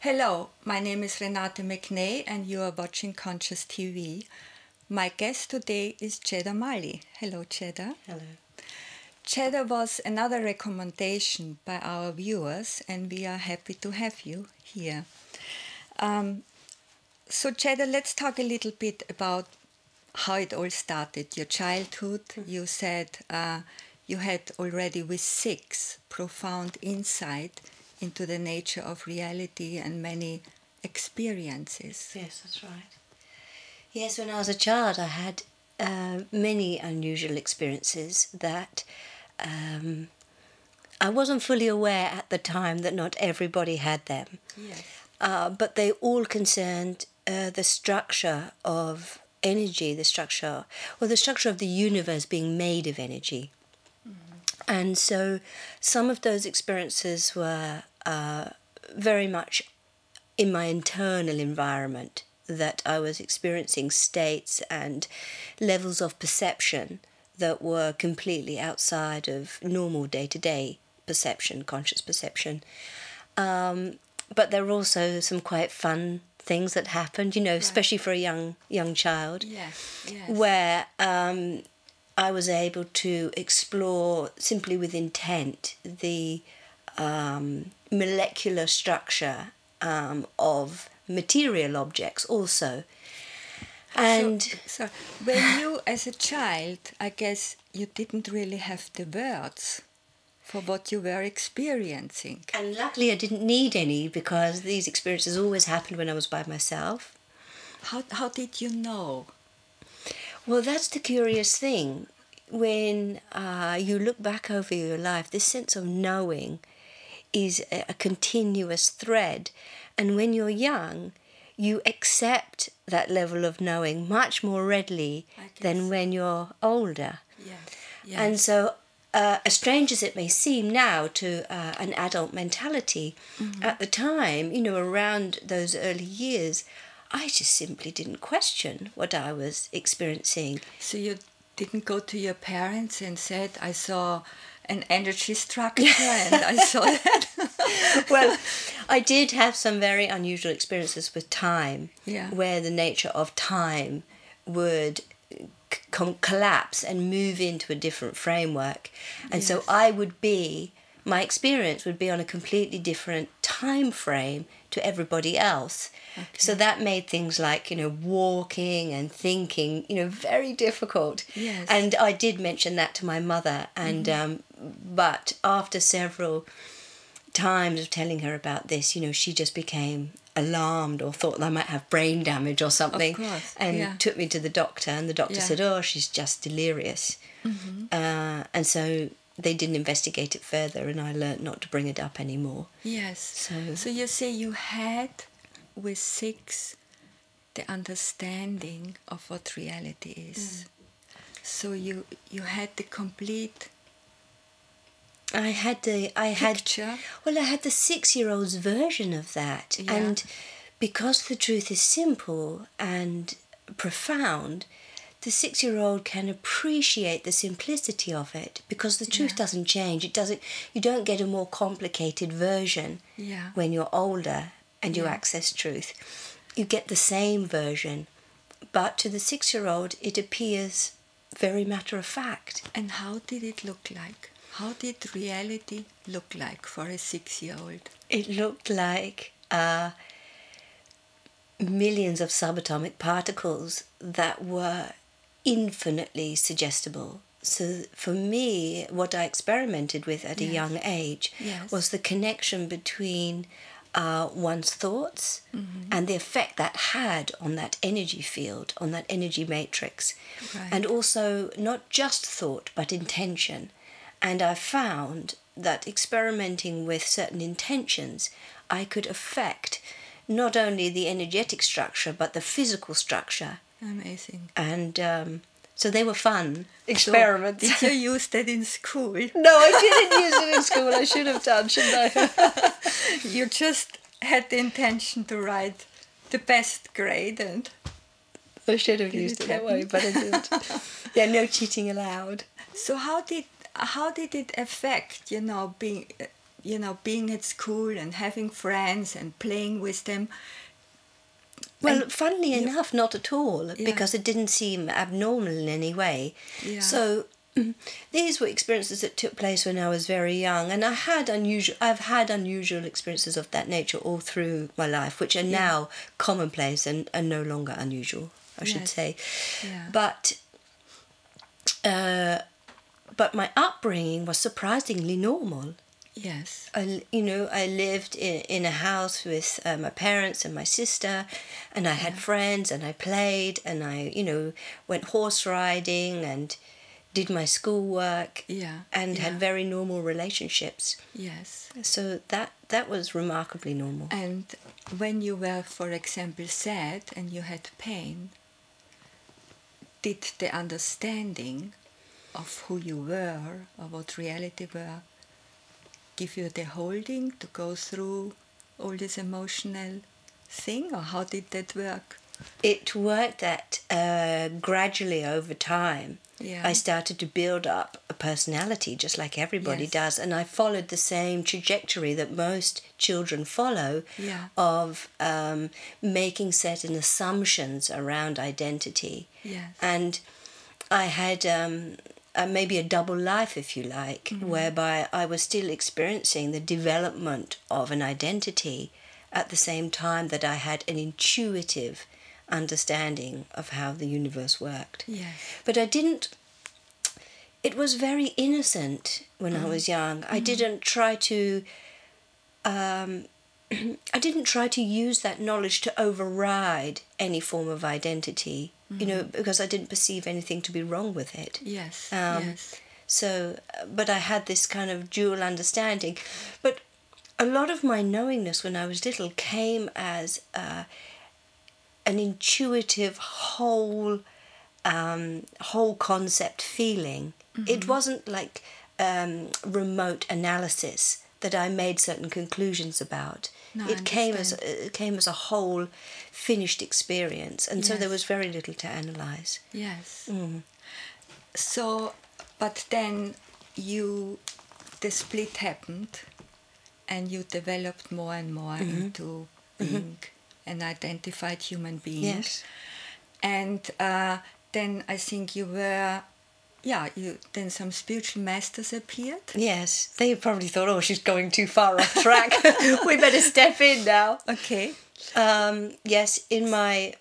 Hello, my name is Renate McNay and you are watching Conscious TV. My guest today is Jeddah Mali. Hello, Jeddah. Hello. Jeddah was another recommendation by our viewers and we are happy to have you here. So Jeddah, let's talk a little bit about how it all started, your childhood. You said you had already with 6 profound insight into the nature of reality and many experiences. Yes, that's right. Yes, when I was a child I had many unusual experiences that I wasn't fully aware at the time that not everybody had them. Yes. But they all concerned the structure of energy, the structure of the universe being made of energy. And so some of those experiences were very much in my internal environment, that I was experiencing states and levels of perception that were completely outside of normal day-to-day perception, conscious perception. But there were also some quite fun things that happened, you know, right, especially for a young child. Yes, yes. Where I was able to explore, simply with intent, the molecular structure of material objects also. And so when you, as a child, I guess you didn't really have the words for what you were experiencing. And luckily I didn't need any, because these experiences always happened when I was by myself. How did you know? Well, that's the curious thing. When you look back over your life, this sense of knowing is a continuous thread. And when you're young, you accept that level of knowing much more readily than when you're older. Yes. Yes. And so, as strange as it may seem now to an adult mentality, mm-hmm, at the time, you know, around those early years, I just simply didn't question what I was experiencing. So you didn't go to your parents and said, I saw an energy structure and I saw that? Well, I did have some very unusual experiences with time, yeah, where the nature of time would collapse and move into a different framework. And yes, so I would be, my experience would be on a completely different time frame to everybody else. Okay. So that made things like, you know, walking and thinking, you know, very difficult. Yes. And I did mention that to my mother. And but after several times of telling her about this, you know, she just became alarmed or thought that I might have brain damage or something. Of course. And yeah, took me to the doctor, and the doctor, yeah, said, oh, she's just delirious. Mm-hmm. And so they didn't investigate it further, and I learnt not to bring it up anymore. Yes. So you say you had with 6 the understanding of what reality is. Mm. So you had the complete picture. Well, I had the 6-year-old's version of that. Yeah. And because the truth is simple and profound, the 6-year-old can appreciate the simplicity of it, because the truth, yeah, doesn't change. It doesn't. You don't get a more complicated version, yeah, when you're older and you, yeah, access truth. You get the same version, but to the 6-year-old it appears very matter of fact. And how did it look like? How did reality look like for a 6-year-old? It looked like millions of subatomic particles that were infinitely suggestible. So for me, what I experimented with at, yes, a young age, yes, was the connection between one's thoughts, mm-hmm, and the effect that had on that energy field, on that energy matrix. Right. And also not just thought, but intention. And I found that experimenting with certain intentions, I could affect not only the energetic structure, but the physical structure. Amazing. And so they were fun experiments. So did you use that in school? No, I didn't use it in school. I should have done, shouldn't I? You just had the intention to write the best grade, and I should have used it that way, but I didn't. Yeah, no cheating allowed. So how did it affect, you know, being you know, being at school and having friends and playing with them. Well, and funnily enough, not at all, because it didn't seem abnormal in any way. Yeah. So these were experiences that took place when I was very young, and I've had unusual experiences of that nature all through my life, which are now commonplace and no longer unusual, I should say. Yeah. But my upbringing was surprisingly normal. Yes. I lived in a house with my parents and my sister, and I had friends, and I played, and I, went horse riding and did my schoolwork, and had very normal relationships. Yes. So that was remarkably normal. And when you were, for example, sad and you had pain, did the understanding of who you were or what reality were give you the holding to go through all this emotional thing, or how did that work? It worked that gradually over time. Yeah. I started to build up a personality just like everybody does, and I followed the same trajectory that most children follow of making certain assumptions around identity. Yes. And I had maybe a double life, if you like, whereby I was still experiencing the development of an identity at the same time that I had an intuitive understanding of how the universe worked. Yes. But I didn't... It was very innocent when I was young. I didn't try to... I didn't try to use that knowledge to override any form of identity, because I didn't perceive anything to be wrong with it. Yes, yes. So, but I had this kind of dual understanding. But a lot of my knowingness when I was little came as an intuitive, whole concept feeling. Mm-hmm. It wasn't like remote analysis that I made certain conclusions about. No, it came as a whole finished experience, and so there was very little to analyze. Yes. Mm. So, but then the split happened, and you developed more and more into being an identified human being. Yes. And then I think you were. Yeah, then some spiritual masters appeared. Yes, they probably thought, oh, she's going too far off track. We better step in now. Okay. Yes, I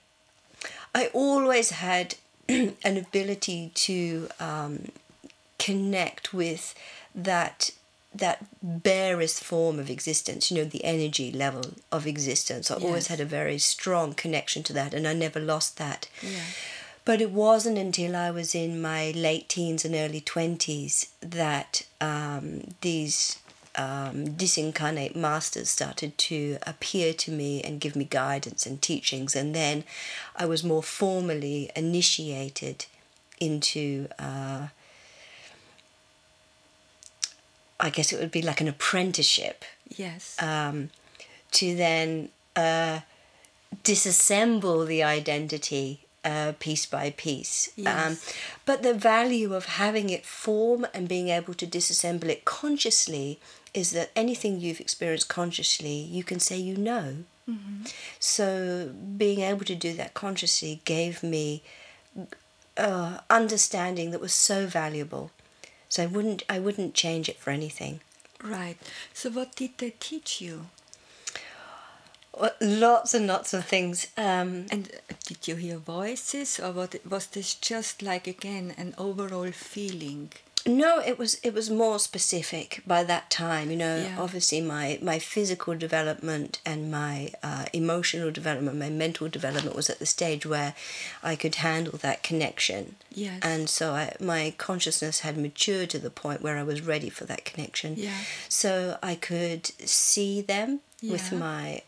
always had an ability to connect with that barest form of existence, the energy level of existence. I always had a very strong connection to that, and I never lost that. Yeah. But it wasn't until I was in my late teens and early 20s that these disincarnate masters started to appear to me and give me guidance and teachings. And then I was more formally initiated into, I guess it would be like an apprenticeship. Yes. To then disassemble the identity piece by piece. Yes. But the value of having it form and being able to disassemble it consciously is that anything you've experienced consciously, you can say you know. Mm-hmm. So being able to do that consciously gave me understanding that was so valuable. So I wouldn't change it for anything. Right. So what did they teach you? Lots and lots of things. And did you hear voices, or was this just like, again, an overall feeling? No, it was more specific by that time. Obviously my physical development and my emotional development, my mental development was at the stage where I could handle that connection. Yes. And so my consciousness had matured to the point where I was ready for that connection. Yeah. So I could see them. Yeah. With my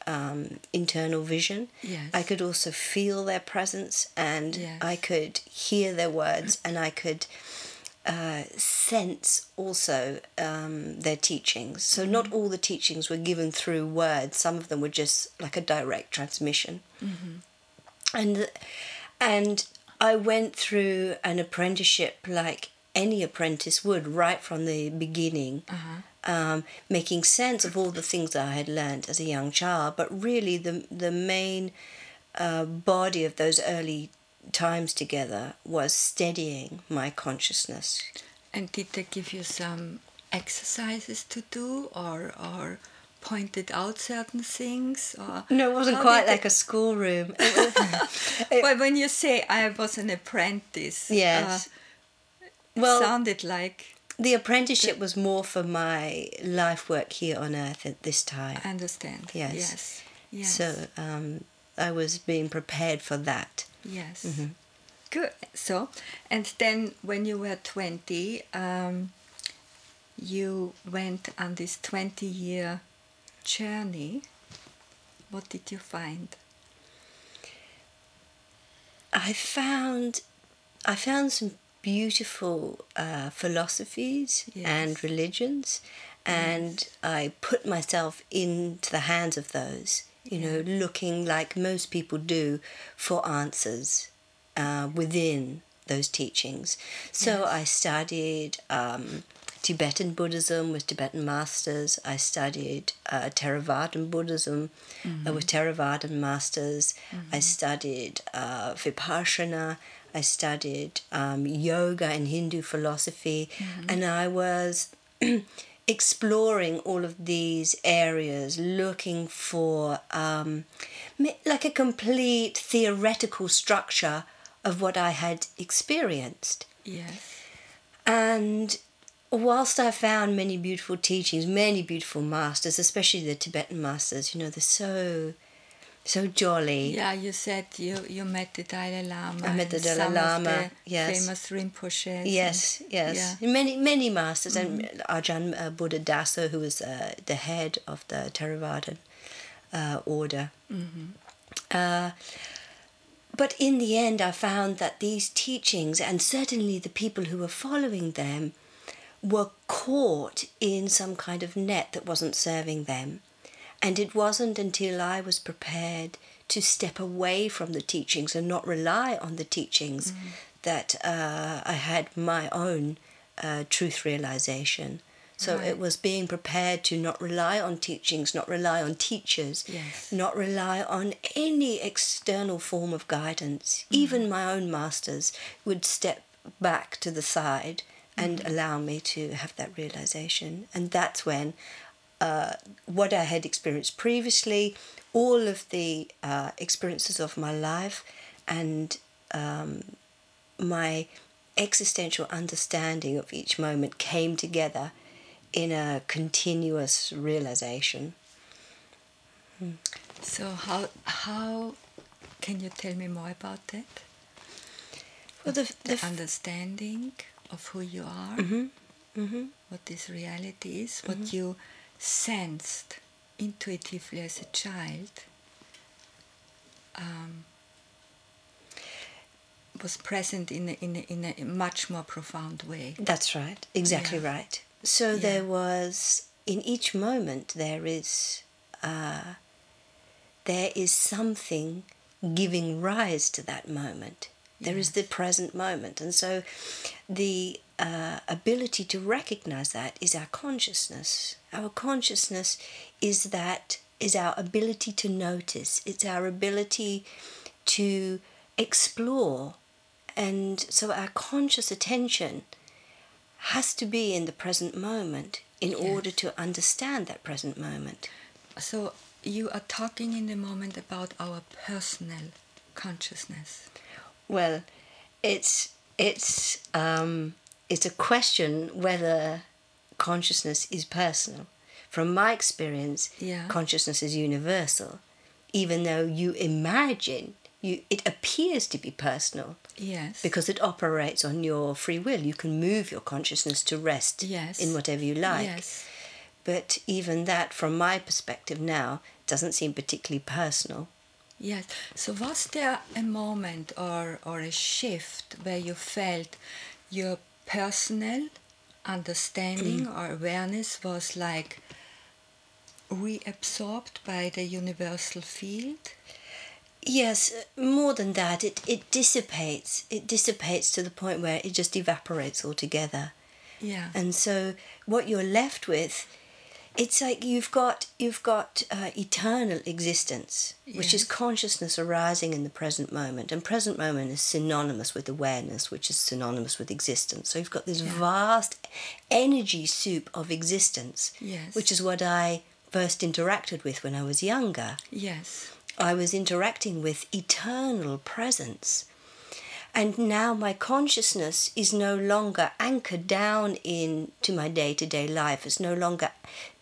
internal vision. Yes. I could also feel their presence, and I could hear their words, and I could sense also their teachings. So not all the teachings were given through words. Some of them were just like a direct transmission. Mm-hmm. And I went through an apprenticeship like any apprentice would, right from the beginning. Uh-huh. making sense of all the things that I had learned as a young child. But really the main body of those early times together was steadying my consciousness. And did they give you some exercises to do, or pointed out certain things? Or no, it wasn't quite like a schoolroom. But when you say I was an apprentice, yes, well, it sounded like... The apprenticeship was more for my life work here on Earth at this time. I understand. Yes. Yes. Yes. So I was being prepared for that. Yes. Mm-hmm. Good. So, and then when you were 20, you went on this 20-year journey. What did you find? I found some beautiful philosophies, yes, and religions, and yes, I put myself into the hands of those, you know, looking like most people do for answers within those teachings. So yes, I studied Tibetan Buddhism with Tibetan masters. I studied Theravadan Buddhism, mm-hmm, with Theravadan masters. Mm-hmm. I studied Vipassana. I studied yoga and Hindu philosophy. Mm-hmm. And I was exploring all of these areas, looking for like a complete theoretical structure of what I had experienced. Yes. And whilst I found many beautiful teachings, many beautiful masters, especially the Tibetan masters, you know, they're so jolly. Yeah, you said you met the Dalai Lama. I met the Dalai Lama. Yes. Famous Rinpoche. Yes, yes. Yeah. Many, many masters, mm-hmm, and Ajahn Buddhadasa, who was the head of the Theravadan order. Mm-hmm. But in the end, I found that these teachings, and certainly the people who were following them, were caught in some kind of net that wasn't serving them. And it wasn't until I was prepared to step away from the teachings and not rely on the teachings, mm-hmm, that I had my own truth realization. So right, it was being prepared to not rely on teachings, not rely on teachers, yes, not rely on any external form of guidance. Mm-hmm. Even my own masters would step back to the side and allow me to have that realization. And that's when what I had experienced previously, all of the experiences of my life, and my existential understanding of each moment came together in a continuous realization. So how can you tell me more about that? Well, the understanding of who you are, mm-hmm, mm-hmm, what this reality is, what, mm-hmm, you sensed intuitively as a child was present in a much more profound way. That's right, exactly, yeah, right. So yeah, there was, in each moment there is something giving rise to that moment. There yes, is the present moment. And so the ability to recognize that is our consciousness. Our consciousness is our ability to notice. It's our ability to explore. And so our conscious attention has to be in the present moment in yes, order to understand that present moment. So you are talking in the moment about our personal consciousness. Well, it's a question whether consciousness is personal. From my experience, yeah, consciousness is universal, even though you imagine it appears to be personal. Yes, because it operates on your free will. You can move your consciousness to rest, yes, in whatever you like. Yes. But even that, from my perspective now, doesn't seem particularly personal. Yes. So was there a moment or a shift where you felt your personal understanding or awareness was like reabsorbed by the universal field? Yes, more than that, it dissipates. It dissipates to the point where it just evaporates altogether. Yeah. And so what you're left with, it's like you've got eternal existence, yes, which is consciousness arising in the present moment. And present moment is synonymous with awareness, which is synonymous with existence. So you've got this, yeah, vast energy soup of existence, yes, which is what I first interacted with when I was younger. Yes. I was interacting with eternal presence. And now my consciousness is no longer anchored down into my day-to-day life. It's no longer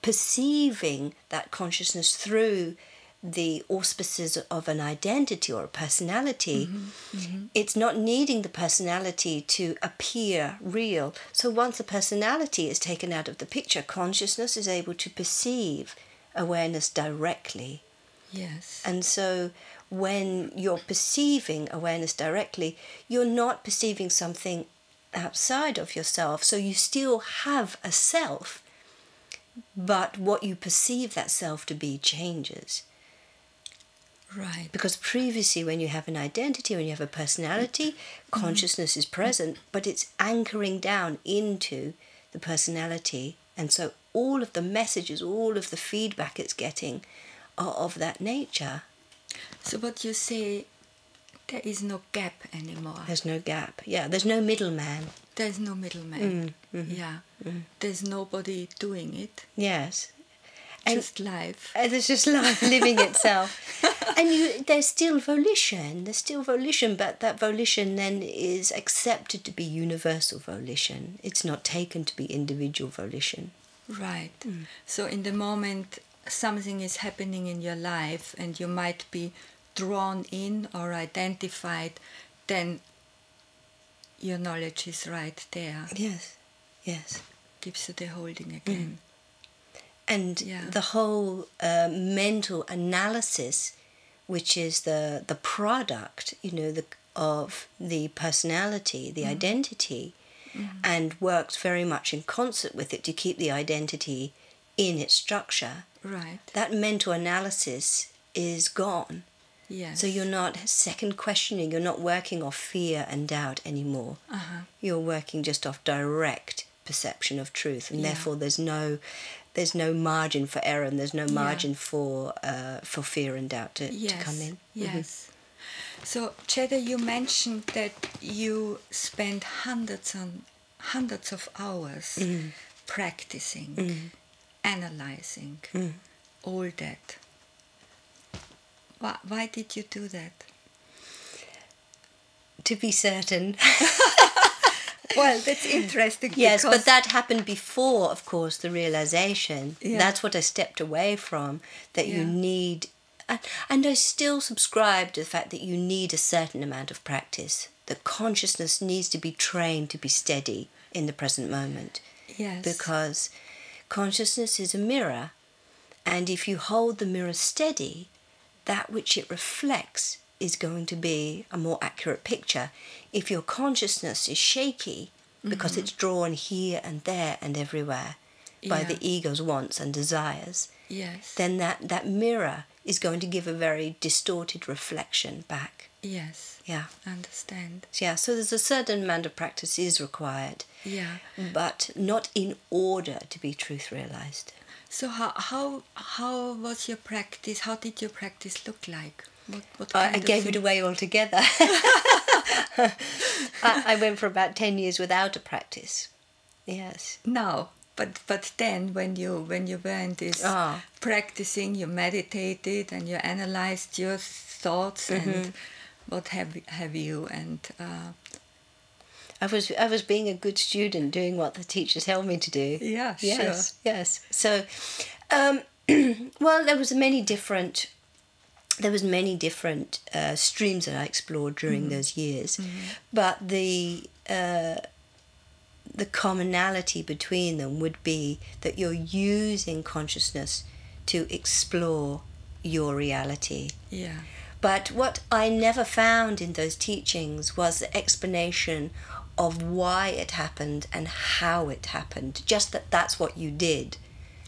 perceiving that consciousness through the auspices of an identity or a personality. Mm-hmm. Mm-hmm. It's not needing the personality to appear real. So once the personality is taken out of the picture, consciousness is able to perceive awareness directly. Yes. And so when you're perceiving awareness directly, you're not perceiving something outside of yourself. So you still have a self, but what you perceive that self to be changes. Right. Because previously, when you have an identity, when you have a personality, consciousness is present, but it's anchoring down into the personality. And so all of the messages, all of the feedback it's getting are of that nature. So what you say, there is no gap anymore. There's no gap, yeah. There's no middleman. There's no middleman, yeah. Mm. There's nobody doing it. Yes. Just life. There's just life living itself. And there's still volition. There's still volition, but that volition then is accepted to be universal volition. It's not taken to be individual volition. Right. Mm. So in the moment something is happening in your life and you might be drawn in or identified, then your knowledge is right there. Yes, yes. Gives you the holding again. Mm. And yeah, the whole mental analysis, which is the product, you know, of the personality, the identity, and works very much in concert with it to keep the identity in its structure. Right. That mental analysis is gone. Yes. So you're not second questioning, you're not working off fear and doubt anymore. You're working just off direct perception of truth, and therefore there's no margin for error, and there's no margin for fear and doubt to come in. Yes. Mm-hmm. So Jeddah, you mentioned that you spend hundreds of hours practicing, analyzing all that. Why did you do that? To be certain. Well, that's interesting. Yes, but that happened before, of course, the realization. Yeah. That's what I stepped away from, that you need... And I still subscribe to the fact that you need a certain amount of practice. The consciousness needs to be trained to be steady in the present moment. Yes. Because consciousness is a mirror, and if you hold the mirror steady, that which it reflects is going to be a more accurate picture. If your consciousness is shaky, because it's drawn here and there and everywhere by the ego's wants and desires, then that mirror is going to give a very distorted reflection back. Yes. Yeah. Understand. Yeah. So there's a certain amount of practice is required. Yeah. But not in order to be truth realized. So how was your practice? How did your practice look like? What I gave it away altogether. I went for about 10 years without a practice. Yes. No. But then when you were in this practicing, you meditated and you analyzed your thoughts and what have you, and I was being a good student, doing what the teacher told me to do. Yeah, yes, sure. Yes. So, well, there was many different streams that I explored during those years, but the commonality between them would be that you're using consciousness to explore your reality. Yeah. But what I never found in those teachings was the explanation of why it happened and how it happened, just that that's what you did.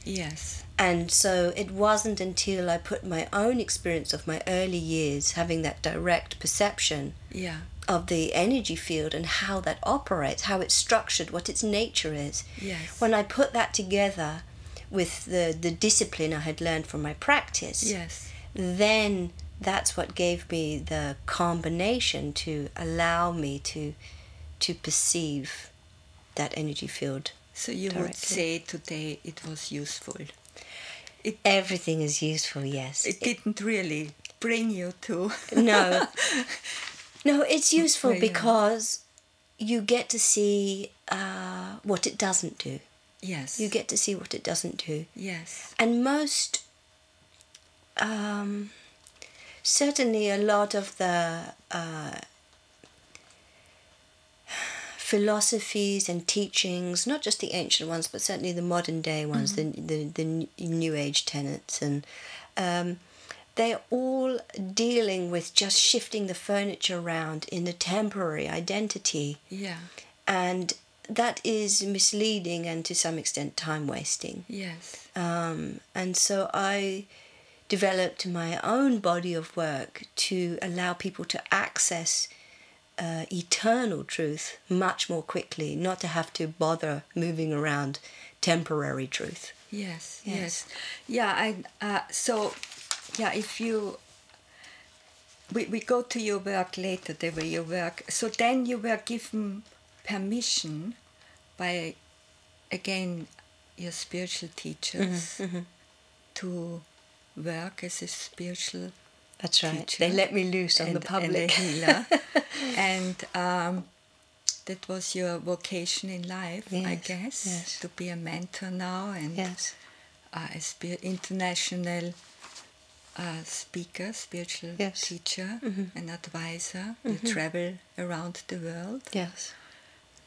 Yes. And so it wasn't until I put my own experience of my early years, having that direct perception of the energy field and how that operates, how it's structured, what its nature is. Yes. When I put that together with the discipline I had learned from my practice, yes, then that's what gave me the combination to allow me to perceive that energy field. So you directly would say today it was useful. Everything is useful, yes. It didn't really bring you to... No. No, it's useful because you get to see what it doesn't do. Yes. You get to see what it doesn't do. Yes. And most... certainly a lot of the philosophies and teachings, not just the ancient ones, but certainly the modern day ones, mm-hmm, the New Age tenets, and they're all dealing with just shifting the furniture around in a temporary identity. Yeah. And that is misleading and to some extent time wasting. Yes. And so I developed my own body of work to allow people to access eternal truth much more quickly, not to have to bother moving around temporary truth. Yes, yes, yes. Yeah, if you... We go to your work later, the way you work. So then you were given permission by, again, your spiritual teachers, mm-hmm, mm-hmm, to work as a spiritual... That's right. Teacher. They let me loose on the public healer. And that was your vocation in life, yes, I guess, yes, to be a mentor now and yes, international speaker, spiritual yes, teacher, mm-hmm, an advisor. Mm-hmm. You travel around the world. Yes.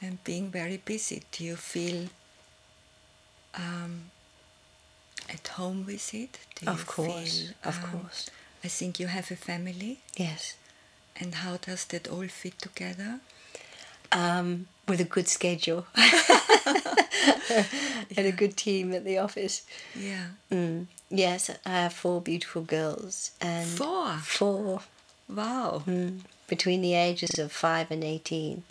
And being very busy. Do you feel at home with it? Of course. I think you have a family. Yes. And how does that all fit together? With a good schedule. And a good team at the office. Yeah. Mm. Yes, I have 4 beautiful girls. And 4? 4. Wow. Mm. Between the ages of 5 and 18.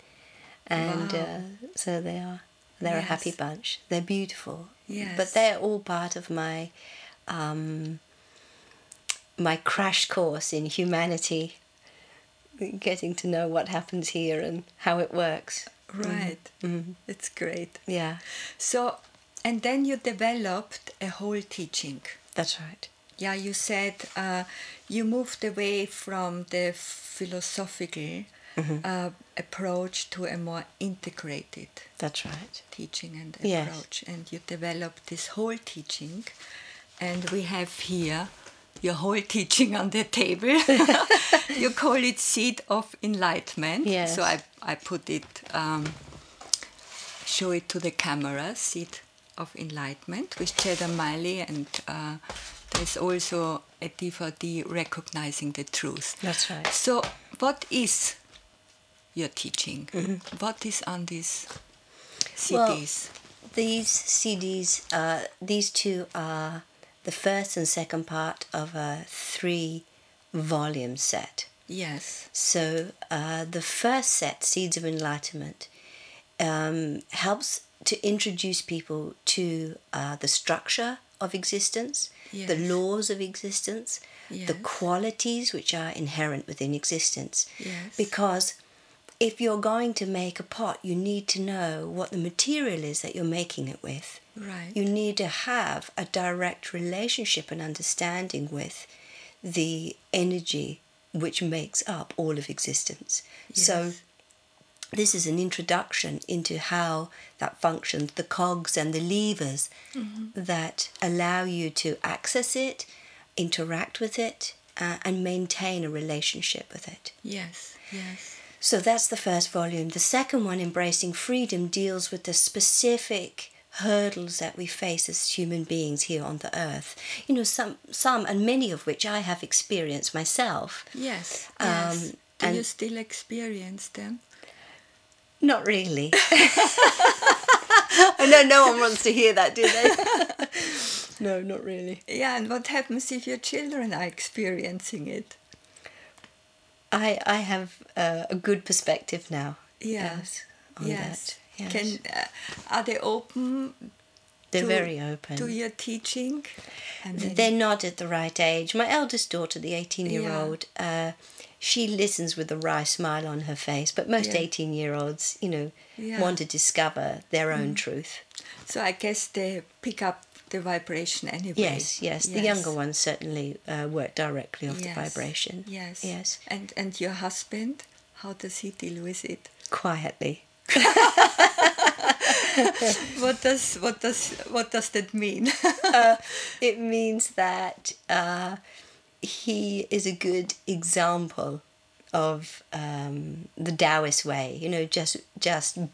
And wow. So they are. They're yes, a happy bunch. They're beautiful. Yes. But they're all part of my... my crash course in humanity, getting to know what happens here and how it works. Right. Mm-hmm. It's great. Yeah. So, and then you developed a whole teaching. That's right. Yeah, you said you moved away from the philosophical mm-hmm, approach to a more integrated... That's right. ...teaching and approach. Yes. And you developed this whole teaching. And we have here... your whole teaching on the table. You call it Seed of Enlightenment. Yes. So I put it, show it to the camera, Seed of Enlightenment with Jeddah Mali, and there's also a DVD, Recognizing the Truth. That's right. So what is your teaching? Mm-hmm. What is on these CDs? Well, these CDs, these two are the first and second part of a 3-volume set. Yes. So the first set, Seeds of Enlightenment, helps to introduce people to the structure of existence, yes, the laws of existence, yes, the qualities which are inherent within existence. Yes. Because if you're going to make a pot, you need to know what the material is that you're making it with. Right. You need to have a direct relationship and understanding with the energy which makes up all of existence. Yes. So this is an introduction into how that functions, the cogs and the levers mm-hmm, that allow you to access it, interact with it, and maintain a relationship with it. Yes, yes. So that's the first volume. The second one, Embracing Freedom, deals with the specific hurdles that we face as human beings here on the earth. You know, some and many of which I have experienced myself. Yes, yes. Do you still experience them? Not really. I know no one wants to hear that, do they? No, not really. Yeah, and what happens if your children are experiencing it? I have a good perspective now. Yes. On yes. That. Yes. Can are they open? They're very open to your teaching. I mean, they're not at the right age. My eldest daughter, the 18-year-old, she listens with a wry smile on her face. But most 18-year-olds, you know, want to discover their own truth. So I guess they pick up the vibration anyway. Yes, yes. The younger ones certainly work directly off the vibration. Yes, yes. And your husband, how does he deal with it? Quietly. What does that mean? It means that he is a good example of the Taoist way. You know, just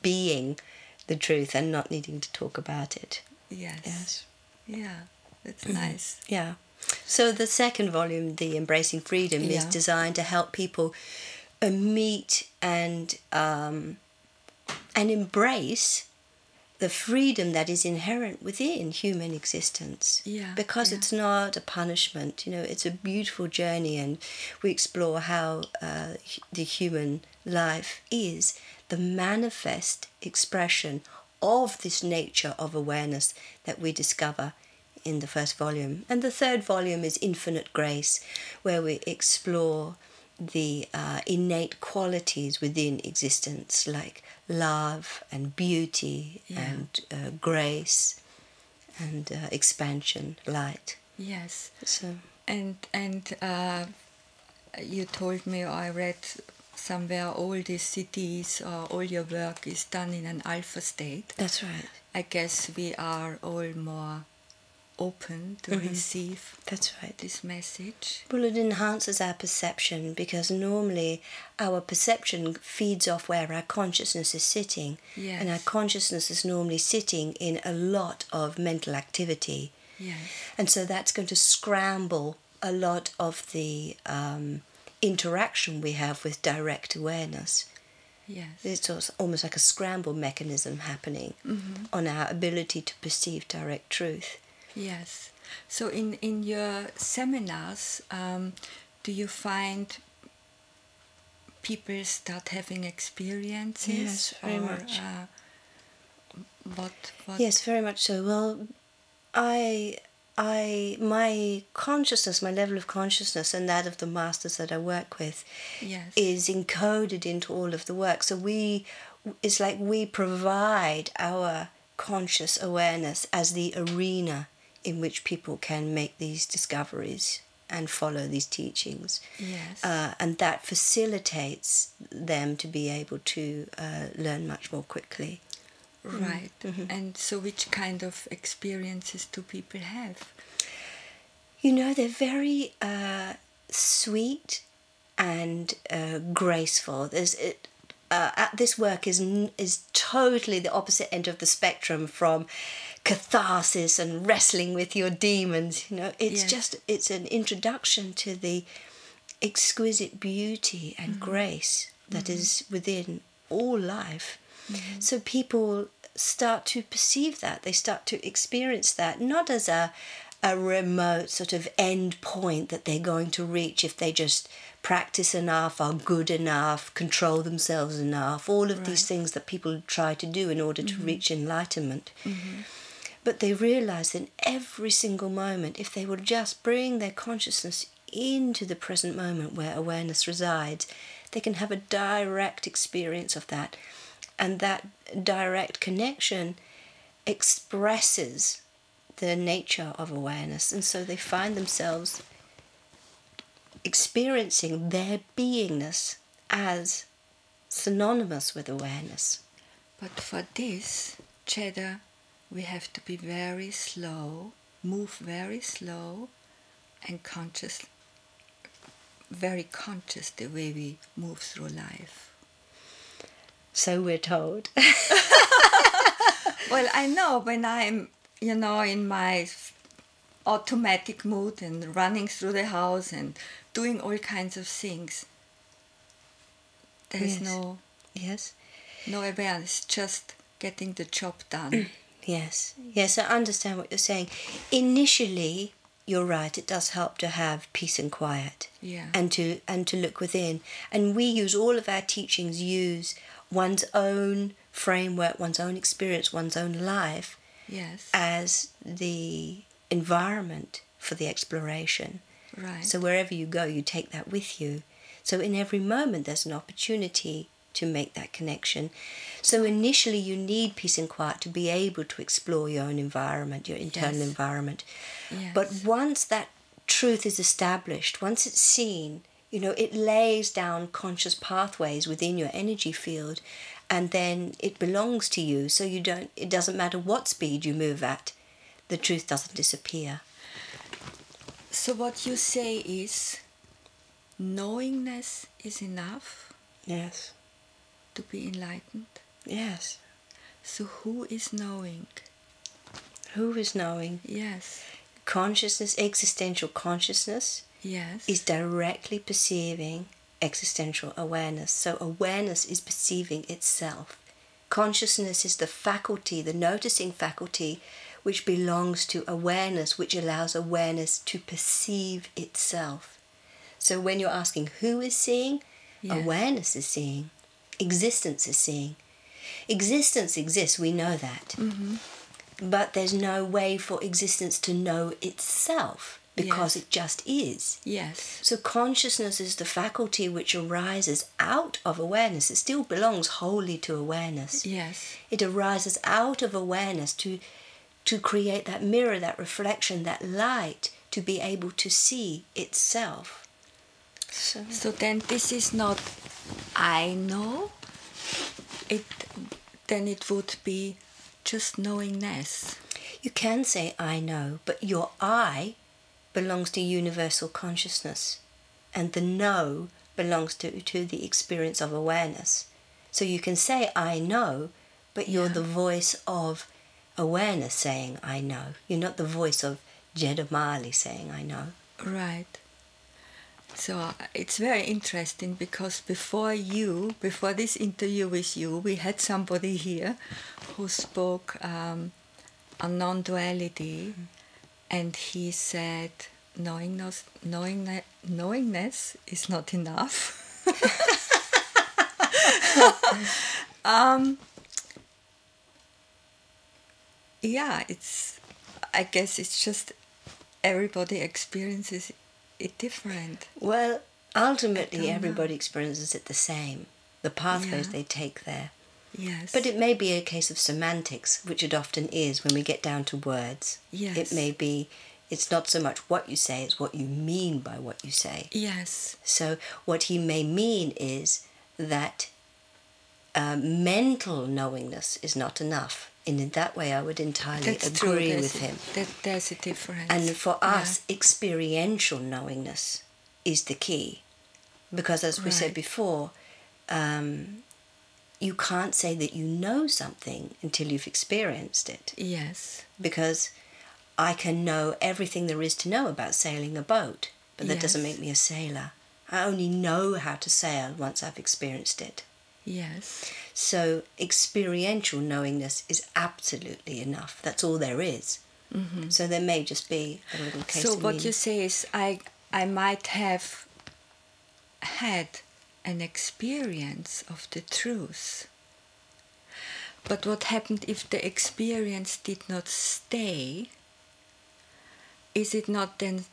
being the truth and not needing to talk about it. Yes. Yes. Yeah, that's nice. Yeah. So the second volume, the Embracing Freedom, is designed to help people meet and embrace the freedom that is inherent within human existence. Yeah. Because it's not a punishment, you know, it's a beautiful journey, and we explore how the human life is the manifest expression of this nature of awareness that we discover in the first volume. And the third volume is Infinite Grace, where we explore the innate qualities within existence, like love and beauty and grace and expansion, light. Yes. So and you told me, or I read somewhere, all these CDs or all your work is done in an alpha state. That's right. I guess we are all more open to receive this message. Well, it enhances our perception, because normally our perception feeds off where our consciousness is sitting. Yes. And our consciousness is normally sitting in a lot of mental activity. Yes. And so that's going to scramble a lot of the interaction we have with direct awareness. Yes. It's almost like a scramble mechanism happening on our ability to perceive direct truth. Yes. So in your seminars, do you find people start having experiences? Yes, very much. What? Yes, very much so. Well, my consciousness, my level of consciousness, and that of the masters that I work with, is encoded into all of the work. So it's like we provide our conscious awareness as the arena in which people can make these discoveries and follow these teachings. Yes. And that facilitates them to be able to learn much more quickly. Right. And so which kind of experiences do people have? You know, they're very sweet and graceful. This work is totally the opposite end of the spectrum from catharsis and wrestling with your demons. You know, it's it's an introduction to the exquisite beauty and grace that is within all life. So people start to perceive that. They start to experience that, not as a remote sort of end point that they're going to reach if they just practice enough, are good enough, control themselves enough, all of these things that people try to do in order to reach enlightenment. But they realize that in every single moment, if they will just bring their consciousness into the present moment where awareness resides, they can have a direct experience of that. And that direct connection expresses the nature of awareness. And so they find themselves experiencing their beingness as synonymous with awareness. But for this, Jeddah, we have to be very slow, move very slow, and conscious, very conscious the way we move through life. So we're told. Well, I know when I'm, you know, in my automatic mood and running through the house and doing all kinds of things, there's no awareness, just getting the job done. Yes, yes, I understand what you're saying. Initially, you're right, it does help to have peace and quiet, and to look within. And we use all of our teachings, use one's own framework, one's own experience, one's own life, as the environment for the exploration. Right. So wherever you go, you take that with you. So in every moment, there's an opportunity to make that connection. So initially, you need peace and quiet to be able to explore your own environment, your internal environment. Yes. But once that truth is established, once it's seen, you know, it lays down conscious pathways within your energy field, and then it belongs to you. So you don't. It doesn't matter what speed you move at, the truth doesn't disappear. So what you say is, knowingness is enough. Yes. To be enlightened. Yes. So who is knowing? Who is knowing? Yes. Consciousness, existential consciousness. Yes. Is directly perceiving existential awareness. So awareness is perceiving itself. Consciousness is the faculty, the noticing faculty, which belongs to awareness, which allows awareness to perceive itself. So when you're asking who is seeing, awareness is seeing, existence is seeing. Existence exists, we know that. Mm-hmm. But there's no way for existence to know itself, because it just is. Yes. So consciousness is the faculty which arises out of awareness. It still belongs wholly to awareness. Yes. It arises out of awareness to create that mirror, that reflection, that light, to be able to see itself. So then this is not I know, then it would be just knowingness. You can say I know, but your I belongs to universal consciousness, and the know belongs to the experience of awareness. So you can say I know, but you're the voice of awareness saying I know. You're not the voice of Jeddah Mali saying I know. Right. So it's very interesting, because before this interview with you, we had somebody here who spoke on non-duality, and he said knowingness is not enough. Yeah, I guess it's just everybody experiences it different. Well, ultimately everybody experiences it the same, the pathways they take there. Yes. But it may be a case of semantics, which it often is when we get down to words. Yes. It may be, it's not so much what you say, it's what you mean by what you say. Yes. So what he may mean is that mental knowingness is not enough. And in that way, I would entirely agree with him. There's a difference. And for us, experiential knowingness is the key. Because as we said before, you can't say that you know something until you've experienced it. Yes. Because I can know everything there is to know about sailing a boat, but that doesn't make me a sailor. I only know how to sail once I've experienced it. Yes. So experiential knowingness is absolutely enough. That's all there is. Mm-hmm. So there may just be a little case of meaning. So what you say is I might have had an experience of the truth. But what happened if the experience did not stay? Is it not then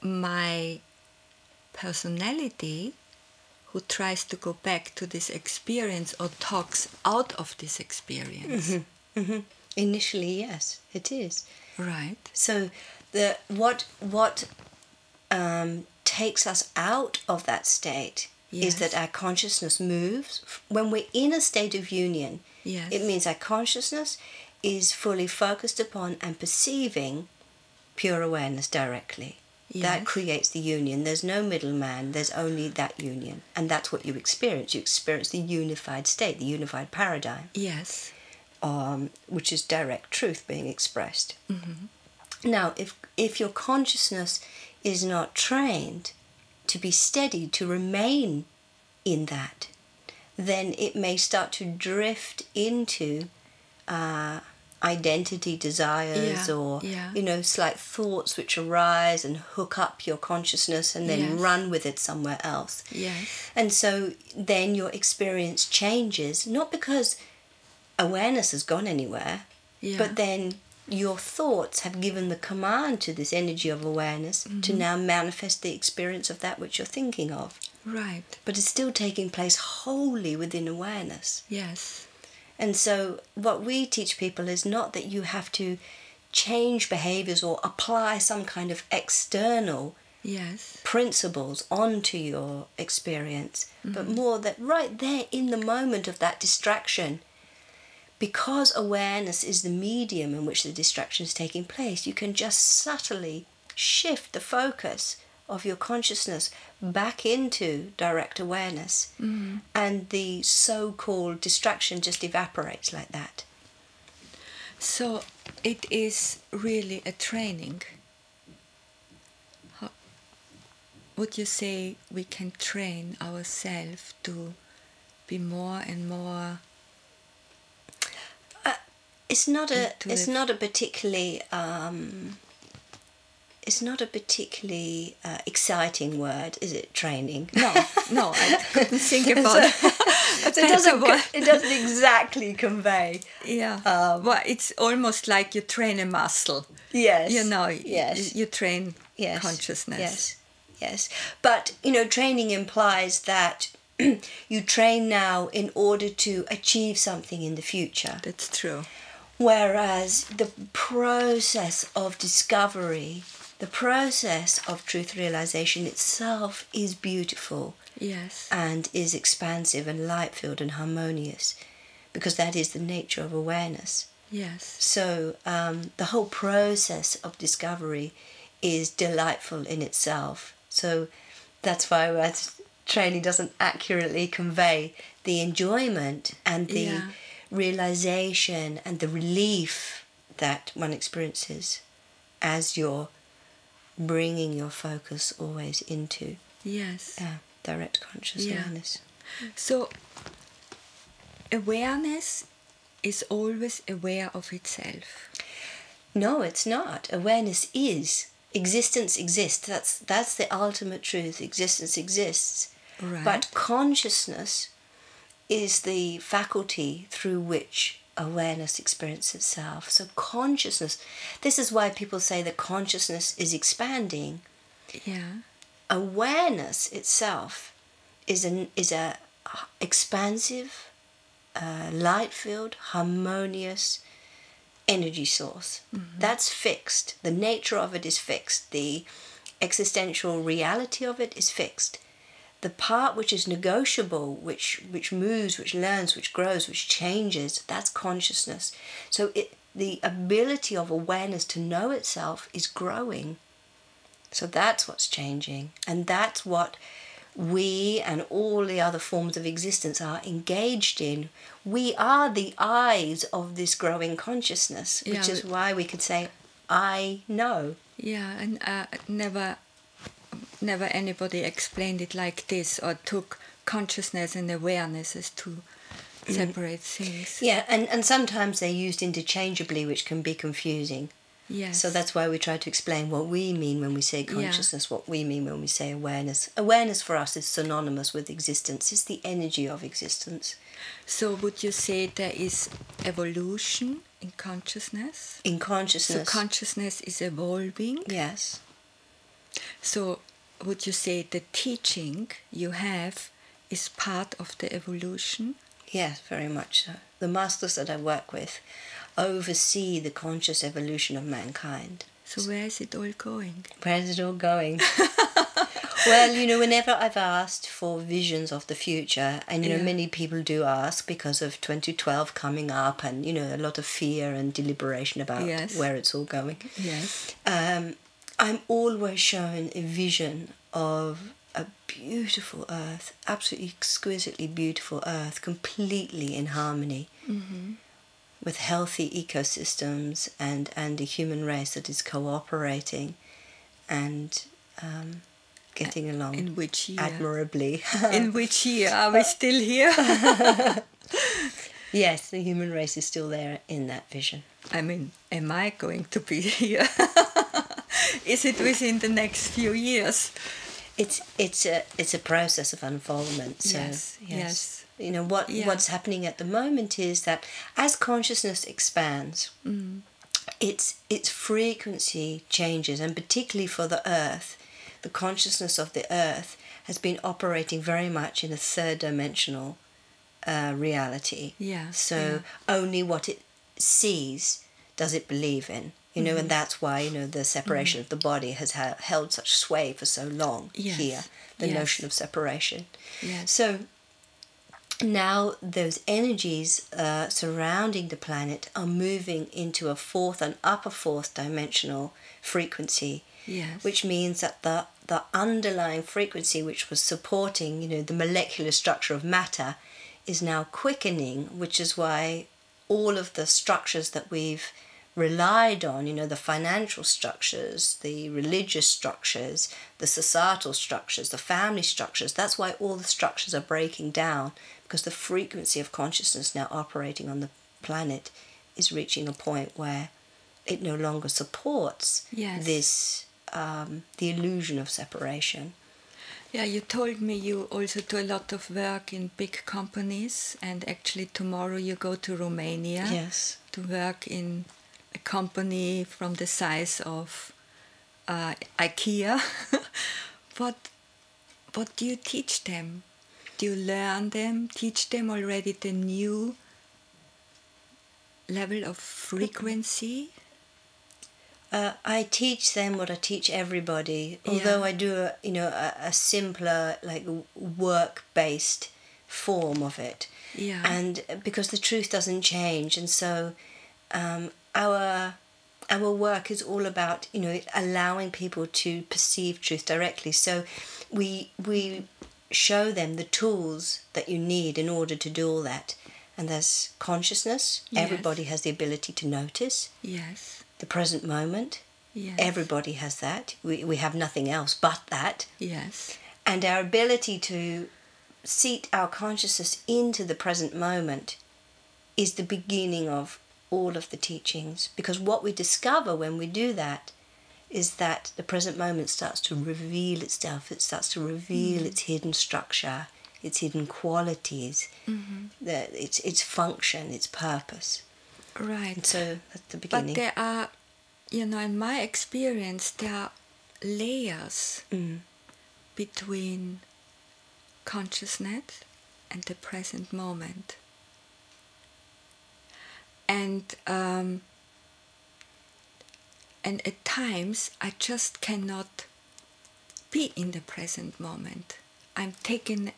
my personality who tries to go back to this experience or talks out of this experience? Mm-hmm. Mm-hmm. Initially, yes, it is. Right. So what takes us out of that state is that our consciousness moves. When we're in a state of union, it means our consciousness is fully focused upon and perceiving pure awareness directly. Yes. That creates the union. There's no middleman. There's only that union. And that's what you experience. You experience the unified state, the unified paradigm. Yes. Which is direct truth being expressed. Mm-hmm. Now, if your consciousness is not trained to be steady, to remain in that, then it may start to drift into identity desires or slight thoughts which arise and hook up your consciousness and then run with it somewhere else. Yes. And so then your experience changes, not because awareness has gone anywhere, but then your thoughts have given the command to this energy of awareness to now manifest the experience of that which you're thinking of. Right. But it's still taking place wholly within awareness. Yes. And so what we teach people is not that you have to change behaviors or apply some kind of external principles onto your experience, but more that right there in the moment of that distraction, because awareness is the medium in which the distraction is taking place, you can just subtly shift the focus of your consciousness back into direct awareness, and the so-called distraction just evaporates like that. So it is really a training. How would you say we can train ourselves to be more and more? It's not a particularly exciting word, is it, training? No, I couldn't think about it. It doesn't exactly convey. Yeah. Well, it's almost like you train a muscle. Yes. You train consciousness. Yes. But, training implies that you train now in order to achieve something in the future. That's true. Whereas the process of discovery, the process of truth realization itself is beautiful, and is expansive and light-filled and harmonious, because that is the nature of awareness. Yes. So the whole process of discovery is delightful in itself. So that's why training doesn't accurately convey the enjoyment and the realization and the relief that one experiences as you're bringing your focus always into direct conscious awareness. So awareness is always aware of itself? No, it's not. Awareness is. Existence exists. That's the ultimate truth. Existence exists. Right. But consciousness is the faculty through which awareness experiences itself. So consciousness, this is why people say that consciousness is expanding. Yeah. Awareness itself is a expansive, light-filled, harmonious energy source. That's fixed. The nature of it is fixed. The existential reality of it is fixed. The part which is negotiable, which moves, which learns, which grows, which changes, that's consciousness. So the ability of awareness to know itself is growing. So that's what's changing. And that's what we and all the other forms of existence are engaged in. We are the eyes of this growing consciousness, which is why we could say, I know. Yeah, and never anybody explained it like this or took consciousness and awareness as two separate things. Yeah, and sometimes they're used interchangeably, which can be confusing. Yes. So that's why we try to explain what we mean when we say consciousness, what we mean when we say awareness. Awareness for us is synonymous with existence. It's the energy of existence. So would you say there is evolution in consciousness? In consciousness. So consciousness is evolving? Yes. So would you say the teaching you have is part of the evolution? Yes, very much so. The masters that I work with oversee the conscious evolution of mankind. So where is it all going? Where is it all going? Well, whenever I've asked for visions of the future, and, many people do ask because of 2012 coming up and, a lot of fear and deliberation about where it's all going. Yes. I'm always shown a vision of a beautiful earth, absolutely exquisitely beautiful earth, completely in harmony with healthy ecosystems and a human race that is cooperating and getting along in which year? Admirably. In which year? Are we still here? Yes, the human race is still there in that vision. I mean, am I going to be here? Is it within the next few years? It's a process of unfoldment. So, yes. You know, what's happening at the moment is that as consciousness expands, its frequency changes, and particularly for the Earth, the consciousness of the Earth has been operating very much in a third-dimensional reality. Yeah. So only what it sees does it believe in. You know, and that's why, you know, the separation of the body has held such sway for so long here, the notion of separation. Yes. So now those energies surrounding the planet are moving into a fourth and upper fourth dimensional frequency, which means that the underlying frequency which was supporting, you know, the molecular structure of matter is now quickening, which is why all of the structures that we've relied on, you know, the financial structures, the religious structures, the societal structures, the family structures, that's why all the structures are breaking down, because the frequency of consciousness now operating on the planet is reaching a point where it no longer supports this the illusion of separation. Yeah, you told me you also do a lot of work in big companies, and actually tomorrow you go to Romania to work in a company from the size of IKEA. What do you teach them? Do you learn them, teach them already the new level of frequency? I teach them what I teach everybody, although I do a simpler, like, work-based form of it. Yeah. And because the truth doesn't change, and so our work is all about, you know, allowing people to perceive truth directly. So we show them the tools that you need in order to do all that. And there's consciousness. Everybody has the ability to notice. Yes. The present moment. Yes. Everybody has that. We have nothing else but that. Yes. And our ability to seat our consciousness into the present moment is the beginning of all of the teachings, because what we discover when we do that is that the present moment starts to reveal itself. It starts to reveal its hidden structure, its hidden qualities, its function, its purpose. Right. And so at the beginning. But there are, you know, in my experience, there are layers between consciousness and the present moment. And at times I just cannot be in the present moment. I'm taken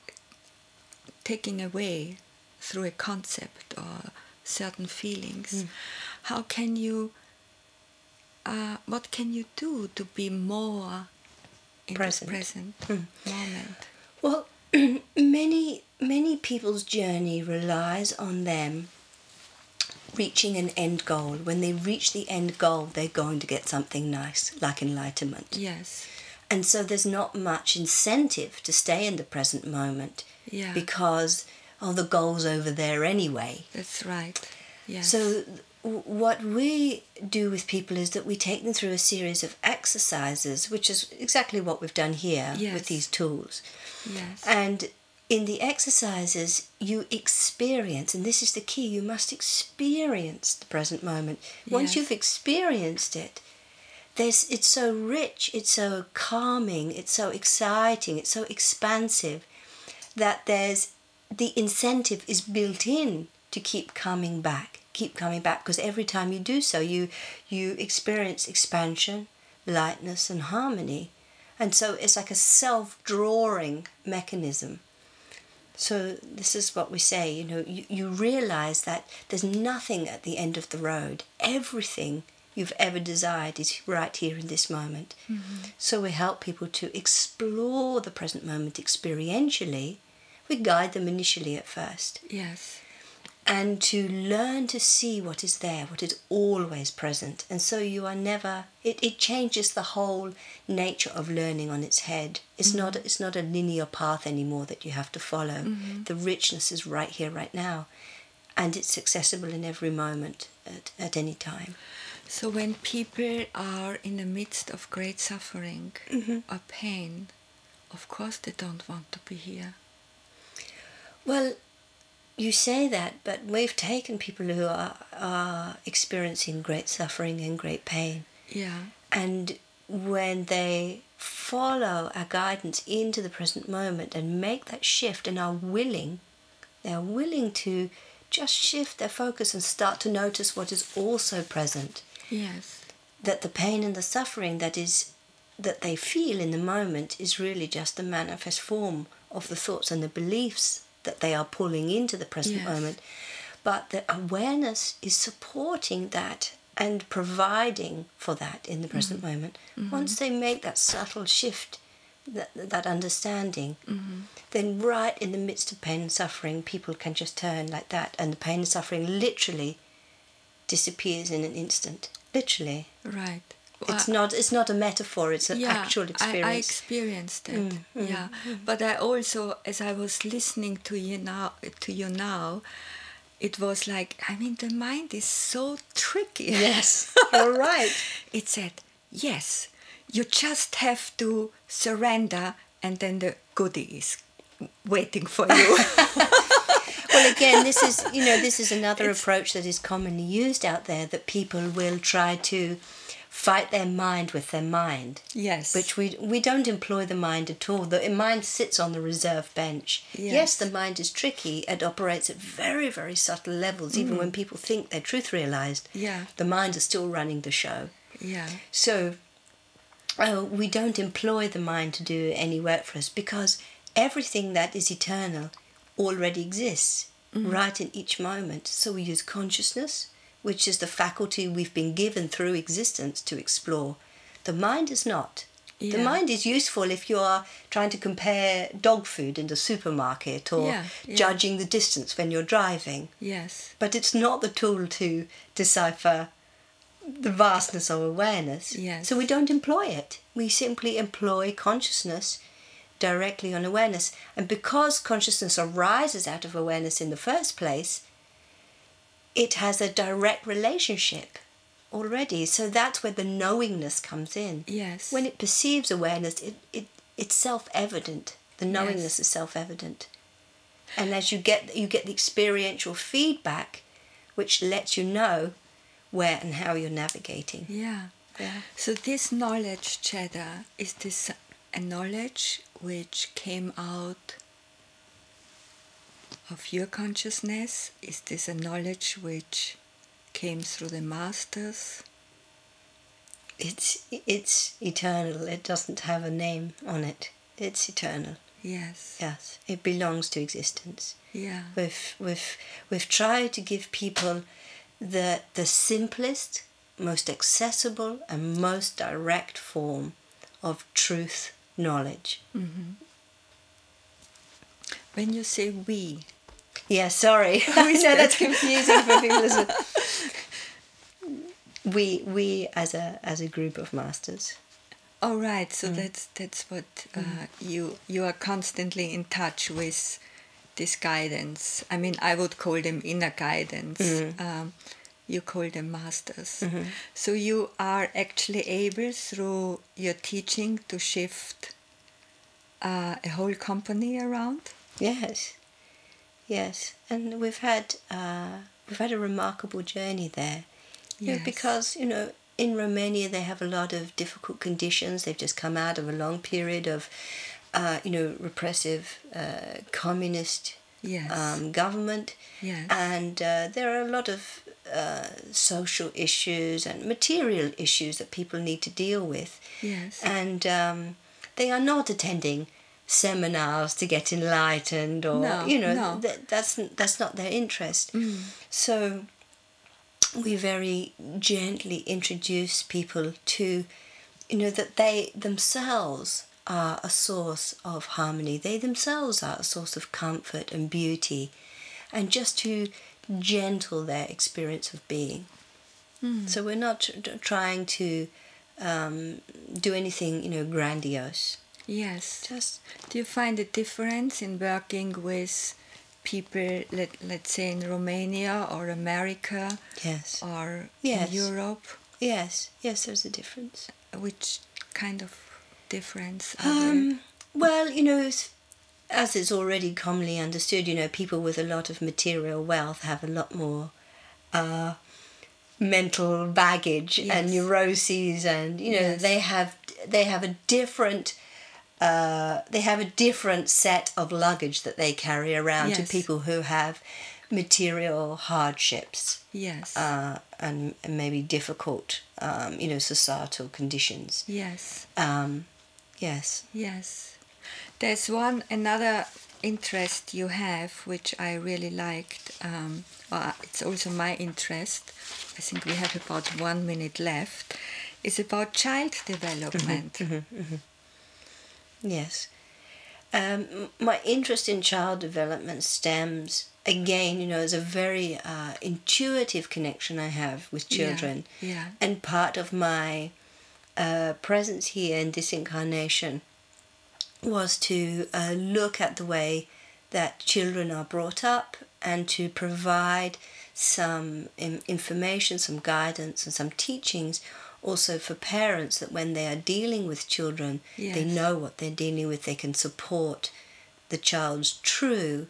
away through a concept or certain feelings. How can you? What can you do to be more in the present moment? Well, many people's journey relies on them reaching an end goal. When they reach the end goal, they're going to get something nice, like enlightenment. Yes. And so there's not much incentive to stay in the present moment because, oh, the goal's over there anyway. That's right. Yes. So what we do with people is that we take them through a series of exercises, which is exactly what we've done here with these tools. Yes. And in the exercises, you experience, and this is the key, you must experience the present moment. Once you've experienced it, it's so rich, it's so calming, it's so exciting, it's so expansive, that the incentive is built in to keep coming back, because every time you do so, you experience expansion, lightness, and harmony. And so it's like a self-drawing mechanism. So this is what we say, you know, you realize that there's nothing at the end of the road. Everything you've ever desired is right here in this moment. So we help people to explore the present moment experientially. We guide them initially at first. Yes. And to learn to see what is there, what is always present. And so you are never, it changes the whole nature of learning on its head. It's not a linear path anymore that you have to follow. The richness is right here, right now. and it's accessible in every moment, at any time. So when people are in the midst of great suffering or pain, of course they don't want to be here. Well, you say that, but we've taken people who are experiencing great suffering and great pain. Yeah. And when they follow our guidance into the present moment and make that shift and are willing, they're willing to just shift their focus and start to notice what is also present. Yes. That the pain and the suffering that they feel in the moment is really just the manifest form of the thoughts and the beliefs that they are pulling into the present yes. moment. But the awareness is supporting that and providing for that in the present moment. Once they make that subtle shift, that understanding, then right in the midst of pain and suffering, people can just turn like that, and the pain and suffering literally disappears in an instant. Literally. Right. It's not a metaphor, it's an actual experience. I experienced it, But I also, as I was listening to you now, it was like, I mean, the mind is so tricky. Yes, you're right. It said, yes, you just have to surrender and then the goodie is waiting for you. Well, again, this is another approach that is commonly used out there, that people will try to fight their mind with their mind. Yes. Which we don't employ the mind at all. The mind sits on the reserve bench. Yes, the mind is tricky. It operates at very, very subtle levels. Even when people think their truth realized, the mind is still running the show. Yeah. So we don't employ the mind to do any work for us, because everything that is eternal already exists right in each moment. So we use consciousness, which is the faculty we've been given through existence to explore. The mind is not. Yeah. The mind is useful if you are trying to compare dog food in the supermarket or judging the distance when you're driving. Yes. But it's not the tool to decipher the vastness of awareness. Yes. So we don't employ it. We simply employ consciousness directly on awareness. And because consciousness arises out of awareness in the first place, it has a direct relationship already. So that's where the knowingness comes in. Yes. When it perceives awareness, it's self-evident. The knowingness is self-evident. And as you get the experiential feedback, which lets you know where and how you're navigating. Yeah. Yeah. So this knowledge, Jeddah, is this a knowledge which came out of your consciousness? Is this a knowledge which came through the masters? It's eternal. It doesn't have a name on it. It's eternal. Yes. Yes. It belongs to existence. Yeah. We've tried to give people the simplest, most accessible and most direct form of truth knowledge. When you say we. Yeah, sorry. I know that's confusing for people. We as a group of masters. Oh, right. So that's what you are constantly in touch with, this guidance. I mean, I would call them inner guidance. You call them masters. So you are actually able through your teaching to shift a whole company around. Yes, yes, and we've had a remarkable journey there, yes. Because in Romania they have a lot of difficult conditions. They've just come out of a long period of repressive communist government, yes. And there are a lot of social issues and material issues that people need to deal with. Yes, and they are not attending seminars to get enlightened, or that's not their interest. So we very gently introduce people to that they themselves are a source of harmony, they themselves are a source of comfort and beauty, and just to gentle their experience of being. So we're not trying to do anything grandiose. Yes. Just, do you find a difference in working with people, let's say in Romania or America, yes, or yes, in Europe? Yes, yes, there's a difference. Which kind of difference? Well, you know, as is already commonly understood, you know, people with a lot of material wealth have a lot more mental baggage, yes, and neuroses, and you know, yes, they have a different set of luggage that they carry around, yes, to people who have material hardships, yes, and maybe difficult, you know, societal conditions. Yes. Yes. Yes. There's another interest you have, which I really liked. It's also my interest. I think we have about 1 minute left. It's about child development. Mm-hmm, mm-hmm, mm-hmm. Yes. My interest in child development stems, again, you know, as a very intuitive connection I have with children. Yeah, yeah. And part of my presence here in this incarnation was to look at the way that children are brought up and to provide some information, some guidance and some teachings also for parents, that when they are dealing with children, yes, they know what they're dealing with, they can support the child's true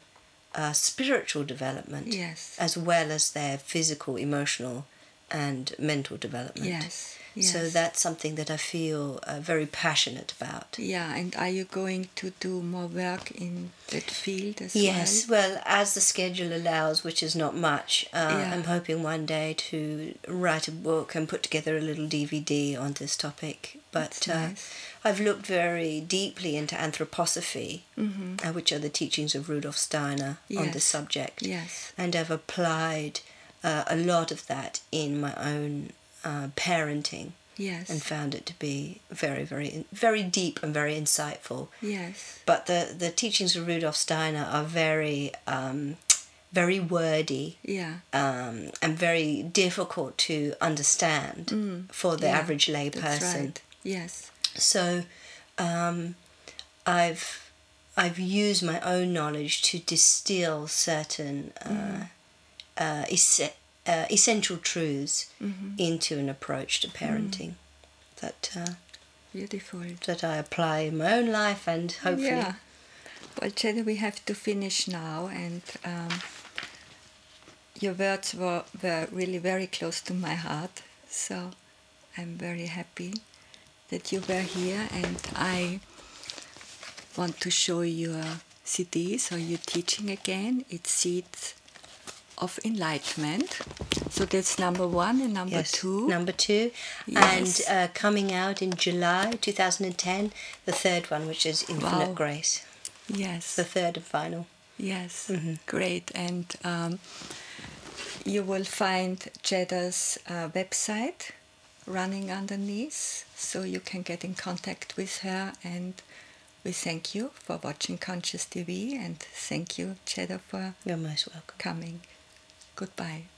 spiritual development, yes, as well as their physical, emotional and mental development. Yes. Yes. So that's something that I feel very passionate about. Yeah, and are you going to do more work in that field as well? Yes, well, as the schedule allows, which is not much, yeah, I'm hoping one day to write a book and put together a little DVD on this topic. But nice. I've looked very deeply into Anthroposophy, mm-hmm, which are the teachings of Rudolf Steiner, yes, on this subject. Yes. And I've applied a lot of that in my own parenting, yes, and found it to be very, very, very deep and very insightful. Yes. But the teachings of Rudolf Steiner are very, very wordy, yeah, and very difficult to understand, for the, yeah, average lay person. Right. Yes. So, I've used my own knowledge to distill certain essential truths, mm-hmm, into an approach to parenting, mm, that beautiful, that I apply in my own life and hopefully. Yeah. Well, Jeddah, we have to finish now, and your words were really very close to my heart, so I'm very happy that you were here, and I want to show your CDs or your teaching again. It's Seeds of Enlightenment. So that's number 1 and number, yes, 2. Number 2, yes, and coming out in July 2010, the third one, which is Infinite, wow, Grace. Yes. The third and final. Yes, mm-hmm, great. And you will find Jeddah's website running underneath, so you can get in contact with her. And we thank you for watching Conscious TV, and thank you, Jeddah, for, you're most welcome, coming. Goodbye.